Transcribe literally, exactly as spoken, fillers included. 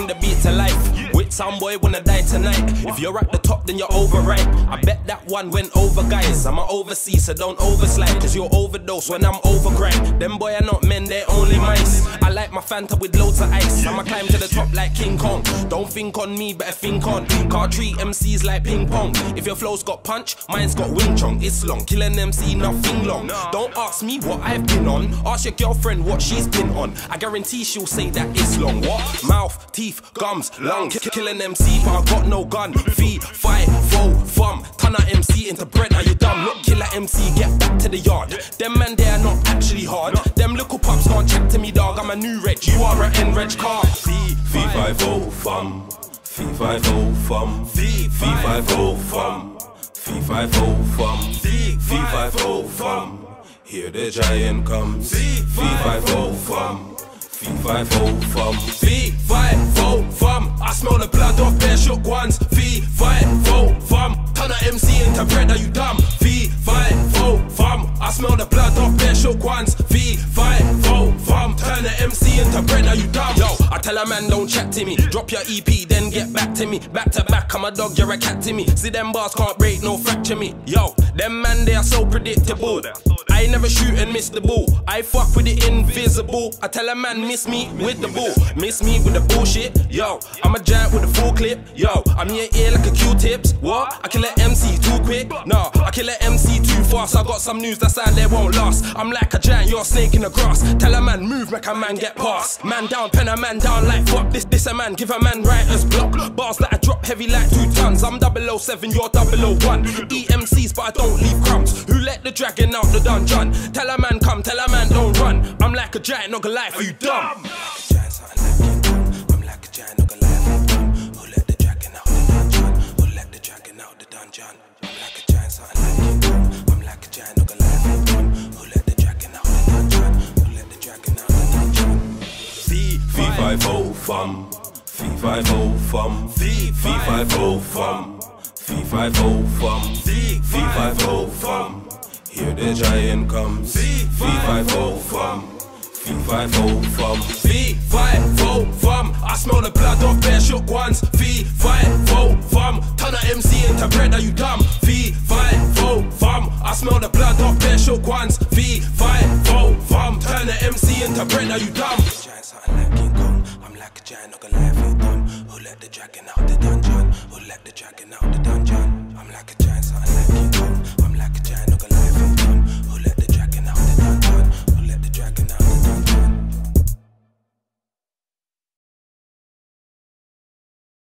bring the beat to life. With some boy wanna die tonight. If you're at the top, then you're overripe. I bet that one went over, guys. I'm an overseas, so don't overslide. Cause you're overdose when I'm overgrind. Them boy are not men, they're only mice. I like my Fanta with loads of ice. I'ma climb to the top like King Kong. Don't think on me, better think on. Can't treat M Cs like ping pong. If your flow's got punch, mine's got wing chong. It's long, kill an M C, nothing long. Don't ask me what I've been on. Ask your girlfriend what she's been on. I guarantee she'll say that it's long. What? Mouth, teeth, gums, lungs. Kill an M C, but I got no gun. Feet, fight, foe, thumb. Turn that M C into bread, are you dumb? Look, kill that M C, get back to the yard. Them man, they are not actually hard. Them little pups can't check to me, dog. I'm a new reg, you are an N-reg car. Feet, five, foe, thumb. Feet, five, foe, thumb. Feet, five, foe, thumb. Feet, five, foe, thumb. Feet, five, foe, thumb. Here the giant comes. Fee-fi-fo fum. Fee-fi-fo fum. Fee-fi-fo fum. I smell the blood off their shook ones. Fee-fi-fo fum. Turn a M C into bread, are you dumb? Fee-fi-fo fum. I smell the blood off their shook ones. Fee-fi-fo fum. Turn a M C into bread, are you dumb? Yo, I tell a man don't chat to me. Drop your E P, then get back to me. Back to back, I'm a dog, you're a cat to me. See them bars can't break, no fracture me. Yo, them man, they are so predictable. I never shoot and miss the ball. I fuck with the invisible. I tell a man miss me with the ball. Miss me with the bullshit. Yo, I'm a giant with a full clip. Yo, I'm in your ear like a Q-tips. What? I kill an M C too quick. Nah, I kill an M C too fast. I got some news that's out there won't last. I'm like a giant, you're a snake in the grass. Tell a man move, make a man get past. Man down, pen a man down like fuck. This, this a man, give a man writer's block. Bars that I drop heavy like two tons. I'm double oh seven, you're double oh one. E M Cs, but I don't leave crumbs. Who let the dragon out the dungeon? Tell a man come, tell a man don't run. I'm like a giant, not gonna lie, are you dumb? I'm like a giant, not gonna lie, dumb. Who let the dragon out the dungeon? Who let the dragon out the dungeon? I'm like a giant, so I I'm like a giant, not gonna lie, dumb. Who let the dragon out the dungeon? Who let the dragon out the dungeon? Fee-fi-fo fum. Fee-fi-fo fum. Fee-fi-fo fum. Fee-fi-fo fum. Fee-fi-fo fum. Here the giant comes. Fee-fi-fo fum. Fee-fi-fo fum. Fee-fi-fo fum. I smell the blood off their shook ones. Fee-fi-fo fum. Turn a M C into bread, are you dumb? Fee-fi-fo fum. I smell the blood off their shook ones. Fee-fi-fo fum. Turn a M C into bread, are you dumb? Giant something like King Kong. I'm like a giant, not gonna lie, if you're dumb. Who let the dragon out the dungeon? Who let the dragon out the dungeon?